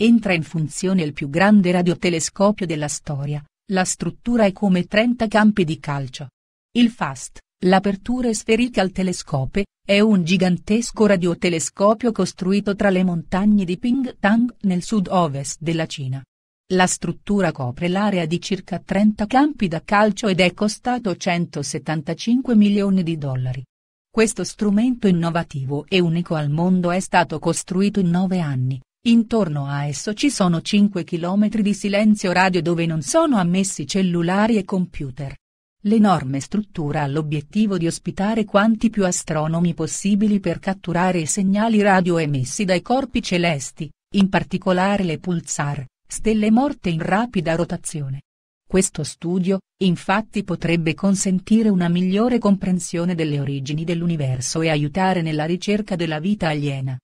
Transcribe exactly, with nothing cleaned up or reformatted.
Entra in funzione il più grande radiotelescopio della storia, la struttura è come trenta campi di calcio. Il FAST, l'apertura sferica al telescope, è un gigantesco radiotelescopio costruito tra le montagne di Ping Tang nel sud-ovest della Cina. La struttura copre l'area di circa trenta campi da calcio ed è costato centosettantacinque milioni di dollari. Questo strumento innovativo e unico al mondo è stato costruito in nove anni, intorno a esso ci sono cinque chilometri di silenzio radio dove non sono ammessi cellulari e computer. L'enorme struttura ha l'obiettivo di ospitare quanti più astronomi possibili per catturare i segnali radio emessi dai corpi celesti, in particolare le pulsar, stelle morte in rapida rotazione. Questo studio, infatti, potrebbe consentire una migliore comprensione delle origini dell'universo e aiutare nella ricerca della vita aliena.